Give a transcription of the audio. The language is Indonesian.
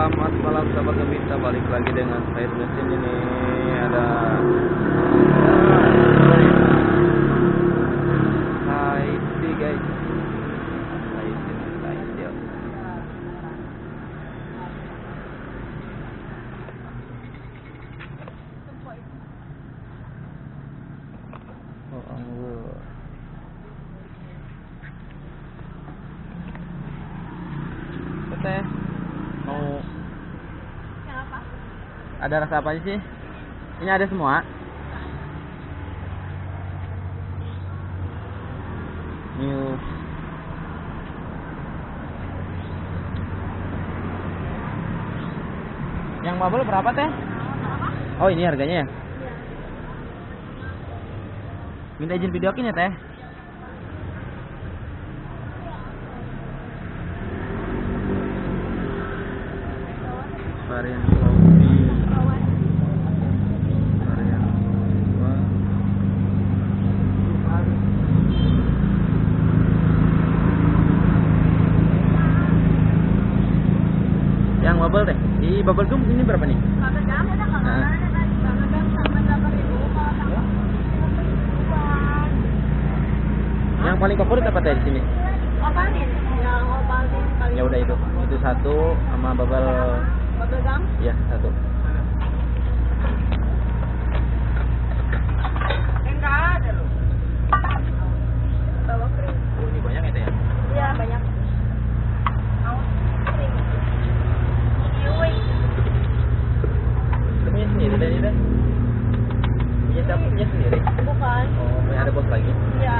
Selamat malam sahabat gempita, balik lagi dengan saya di sini nih. Ada Haiti guys, Haiti oh Allah. Teh mau ada rasa apa sih? Ini ada semua. New. Yang bubble berapa teh? Oh ini harganya ya? Minta izin videokin ya teh? Varian Saudi, varian Jawa, yang bubble deh. Di bubble gum ini berapa nih? Yang paling favorit apa teh di sini? Ya udah itu satu sama bubble. Ya, satu. Enggak ada loh. Bawa kering. Ini banyak itu ya? Iya, banyak. Mau kering. Ini punya sendiri deh. Punya sendiri. Bukan. Oh, ada bos lagi. Iya.